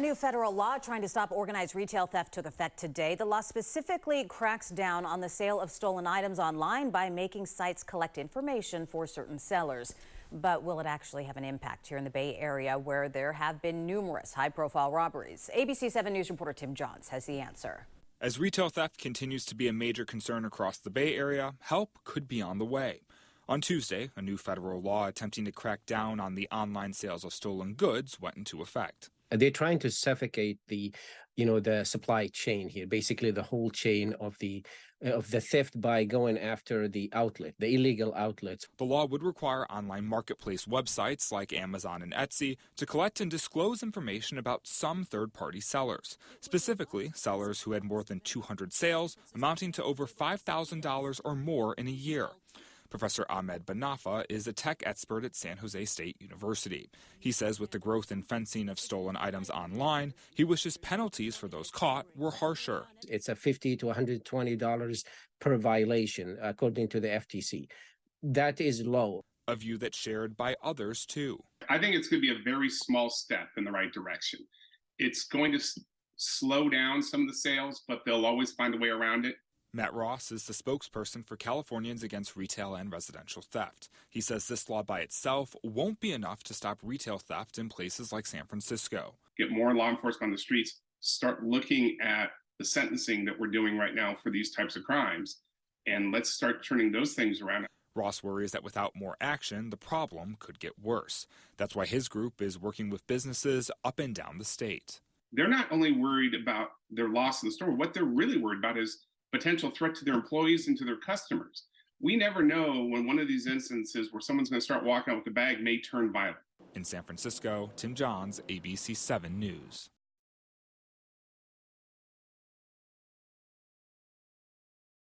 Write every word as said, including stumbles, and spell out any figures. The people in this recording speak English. A new federal law trying to stop organized retail theft took effect today. The law specifically cracks down on the sale of stolen items online by making sites collect information for certain sellers. But will it actually have an impact here in the Bay Area, where there have been numerous high-profile robberies? A B C seven News reporter Tim Johns has the answer. As retail theft continues to be a major concern across the Bay Area, help could be on the way. On Tuesday, a new federal law attempting to crack down on the online sales of stolen goods went into effect. They're trying to suffocate the, you know, the supply chain here, basically the whole chain of the of the theft by going after the outlet, the illegal outlets. The law would require online marketplace websites like Amazon and Etsy to collect and disclose information about some third-party sellers, specifically sellers who had more than two hundred sales, amounting to over five thousand dollars or more in a year. Professor Ahmed Banafa is a tech expert at San Jose State University. He says with the growth in fencing of stolen items online, he wishes penalties for those caught were harsher. It's a fifty to one hundred twenty dollars per violation, according to the F T C. That is low. A view that's shared by others, too. I think it's going to be a very small step in the right direction. It's going to s- slow down some of the sales, but they'll always find a way around it. Matt Ross is the spokesperson for Californians Against Retail and Residential Theft. He says this law by itself won't be enough to stop retail theft in places like San Francisco. Get more law enforcement on the streets, start looking at the sentencing that we're doing right now for these types of crimes, and let's start turning those things around. Ross worries that without more action, the problem could get worse. That's why his group is working with businesses up and down the state. They're not only worried about their loss in the store, what they're really worried about is potential threat to their employees and to their customers. We never know when one of these instances where someone's going to start walking out with a bag may turn violent. In San Francisco, Tim Johns, A B C seven News.